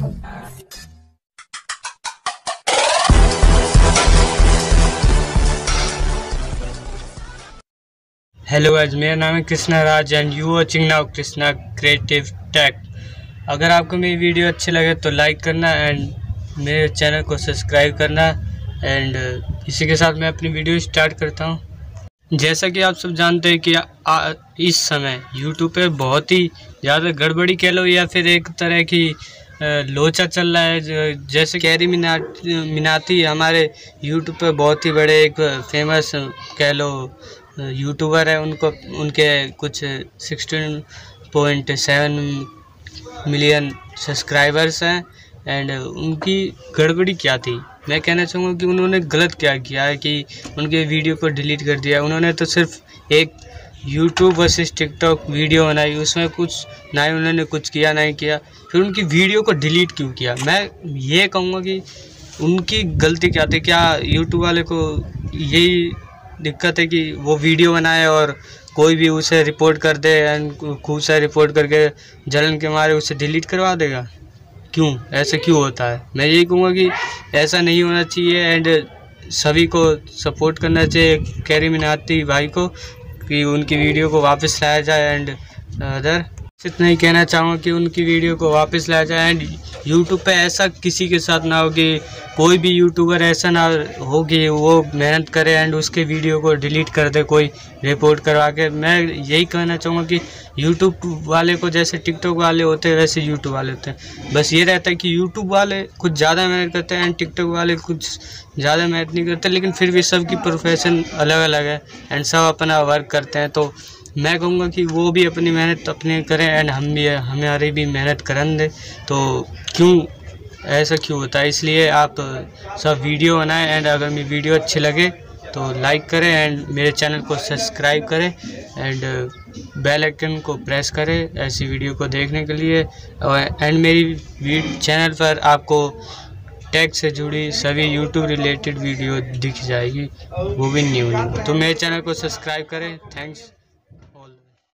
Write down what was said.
Hello guys, मेरा नाम है Krishna Raj and you watching now Krishna creative tech. अगर आपको मेरी वीडियो अच्छी लगे तो लाइक करना एंड मेरे चैनल को सब्सक्राइब करना। एंड इसी के साथ मैं अपनी वीडियो स्टार्ट करता हूं। जैसा कि आप सब जानते हैं कि इस समय YouTube पे बहुत ही ज़्यादा गड़बड़ी कह लो या फिर एक तरह की लोचा चल रहा है। जैसे कैरीमिनाती हमारे यूट्यूब पर बहुत ही बड़े एक फेमस कह लो यूट्यूबर है, उनके कुछ 16.7 मिलियन सब्सक्राइबर्स हैं। एंड उनकी गड़बड़ी क्या थी, मैं कहना चाहूँगा कि उन्होंने गलत क्या किया है कि उनके वीडियो को डिलीट कर दिया। उन्होंने तो सिर्फ एक यूट्यूब वर्सेस टिकटॉक वीडियो बनाई, उसमें कुछ ना ही उन्होंने कुछ किया ना ही किया। फिर उनकी वीडियो को डिलीट क्यों किया? मैं ये कहूँगा कि उनकी गलती क्या थी। क्या यूट्यूब वाले को यही दिक्कत है कि वो वीडियो बनाए और कोई भी उसे रिपोर्ट कर दे एंड खूब सारे रिपोर्ट करके जलन के मारे उसे डिलीट करवा देगा? क्यों ऐसा क्यों होता है? मैं यही कहूँगा कि ऐसा नहीं होना चाहिए एंड सभी को सपोर्ट करना चाहिए कैरीमिनाती भाई को कि उनकी वीडियो को वापस लाया जाए। एंड अदर इतना ही कहना चाहूँगा कि उनकी वीडियो को वापस लाया जाए एंड यूट्यूब पे ऐसा किसी के साथ ना हो कि कोई भी यूट्यूबर ऐसा ना हो कि वो मेहनत करे एंड उसके वीडियो को डिलीट कर दे कोई रिपोर्ट करवा के। मैं यही कहना चाहूँगा कि यूट्यूब वाले को जैसे टिकटॉक वाले होते हैं वैसे यूट्यूब वाले होते हैं। बस ये रहता है कि यूट्यूब वाले कुछ ज़्यादा मेहनत करते हैं एंड टिकटॉक वाले कुछ ज़्यादा मेहनत नहीं करते, लेकिन फिर भी सबकी प्रोफेशन अलग अलग है एंड सब अपना वर्क करते हैं। तो मैं कहूँगा कि वो भी अपनी मेहनत अपने करें एंड हम भी हमारी भी मेहनत करन दें। तो क्यों ऐसा क्यों होता है? इसलिए आप सब वीडियो बनाएं एंड अगर मेरी वीडियो अच्छी लगे तो लाइक करें एंड मेरे चैनल को सब्सक्राइब करें एंड बेल आइकन को प्रेस करें ऐसी वीडियो को देखने के लिए। एंड मेरी चैनल पर आपको टेक से जुड़ी सभी यूट्यूब रिलेटेड वीडियो दिख जाएगी, वो भी न्यू। तो मेरे चैनल को सब्सक्राइब करें। थैंक्स।